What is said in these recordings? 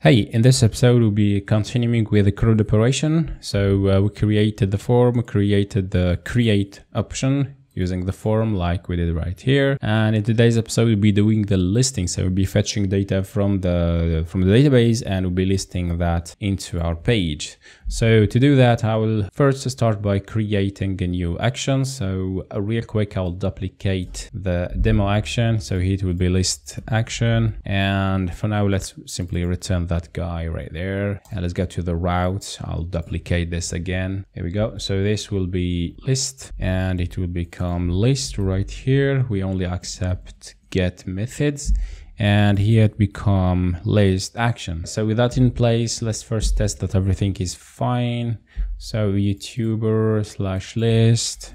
Hey, in this episode we'll be continuing with the CRUD operation. So we created the form, we created the create option using the form like we did right here. And in today's episode we'll be doing the listing. So we'll be fetching data from the database and we'll be listing that into our page. So to do that, I will first start by creating a new action. So real quick, I'll duplicate the demo action. So here it will be list action. And for now, let's simply return that guy right there. And let's go to the routes. I'll duplicate this again. Here we go. So this will be list and it will become list right here. We only accept get methods. And here it become list action. So with that in place, let's first test that everything is fine. So YouTuber slash list,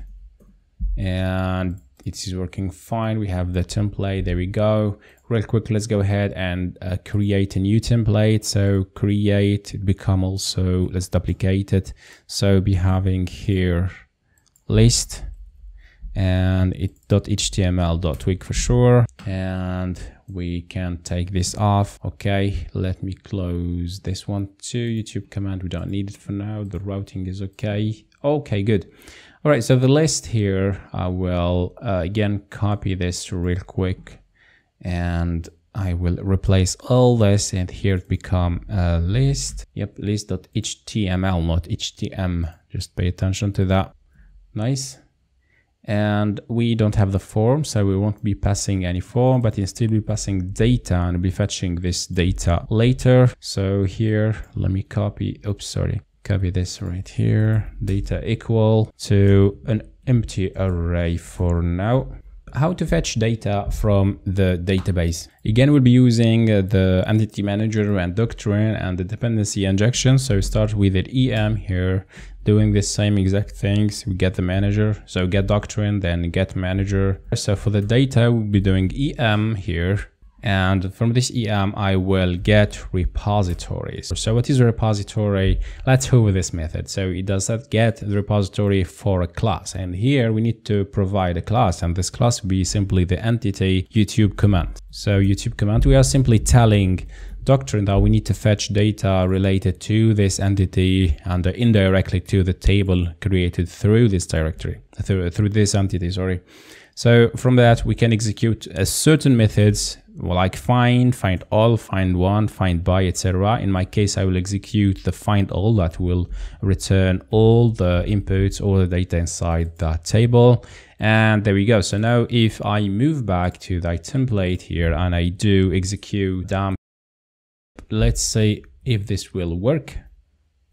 and it is working fine. We have the template, there we go. Real quick, let's go ahead and create a new template. So create, it become also, let's duplicate it. So be having here list and it .html.twig for sure. And we can take this off. Okay, let me close this one too. YouTube command, we don't need it for now. The routing is okay. Okay, good. All right, so the list here, I will again copy this real quick and I will replace all this, and here it become a list. Yep, list.html, not htm. Just pay attention to that. Nice. And we don't have the form, so we won't be passing any form, but instead we'll be passing data and we'll be fetching this data later. So here, let me copy, oops, sorry, copy this right here, data equal to an empty array for now. How to fetch data from the database. Again, we'll be using the entity manager and Doctrine and the dependency injection. So start with an EM here, doing the same exact things. We get the manager, so get Doctrine, then get manager. So for the data, we'll be doing EM here. And from this EM, I will get repositories. So what is a repository? Let's go with this method. So it does not get the repository for a class. And here we need to provide a class. And this class will be simply the entity YouTube command. So YouTube command, we are simply telling Doctrine that we need to fetch data related to this entity and indirectly to the table created through this directory, through this entity, sorry. So from that, we can execute a certain methods like find, find all, find one, find by, etc. In my case, I will execute the find all that will return all the inputs, all the data inside that table. And there we go. So now if I move back to that template here and I do execute dump, let's say if this will work.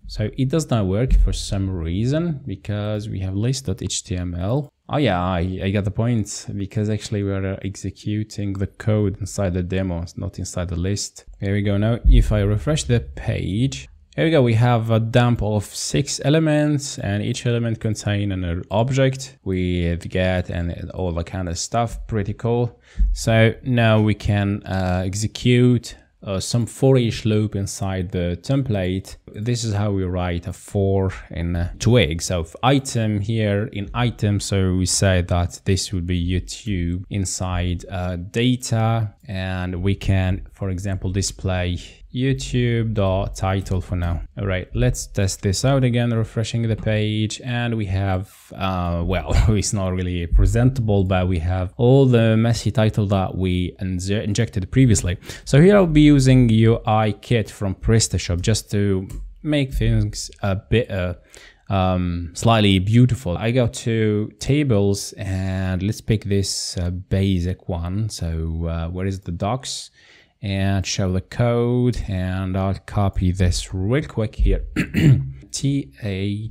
So it does not work for some reason because we have list.html. Oh yeah, I got the point, because actually we are executing the code inside the demo, not inside the list. Here we go. Now, if I refresh the page, here we go. We have a dump of 6 elements and each element contains an object with get and all that kind of stuff. Pretty cool. So now we can execute some for each loop inside the template. This is how we write a for in Twig. So item here in item, so we say that this would be YouTube inside data, and we can, for example, display YouTube.title for now. All right, let's test this out again, refreshing the page, and we have, well, it's not really presentable, but we have all the messy title that we injected previously. So here I'll be using UIKit from PrestaShop just to make things a bit slightly beautiful. I go to tables and let's pick this basic one. So where is the docs? And show the code, and I'll copy this real quick here. th/t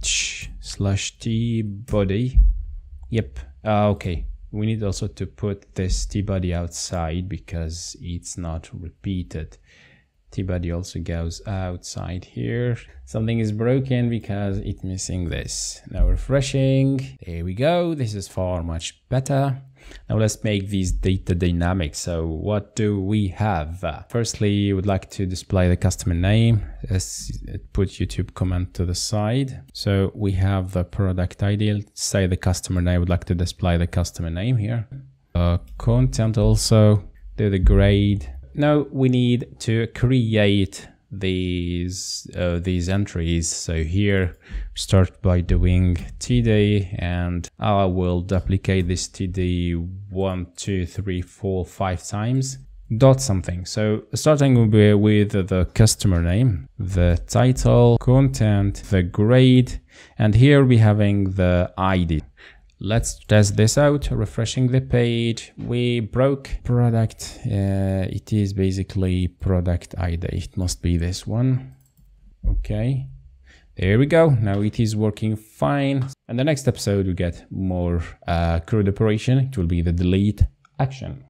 body. Yep. Okay. We need also to put this t body outside because it's not repeated. T body also goes outside here. Something is broken because it's missing this. Now refreshing. There we go. This is far much better. Now let's make these data dynamic. So what do we have? Firstly, we would like to display the customer name. Let's put YouTube command to the side. So we have the product ID. Let's say the customer name. I would like to display the customer name here. Content also. Do the grade. now we need to create these entries. So here start by doing td, and I will duplicate this td 1, 2, 3, 4, 5 times, dot something. So starting will be with the customer name, the title, content, the grade, and here we're having the ID. Let's test this out, refreshing the page. We broke product. It is basically product ID. It must be this one. Okay, there we go. Now it is working fine. And the next episode we get more CRUD operation. It will be the delete action.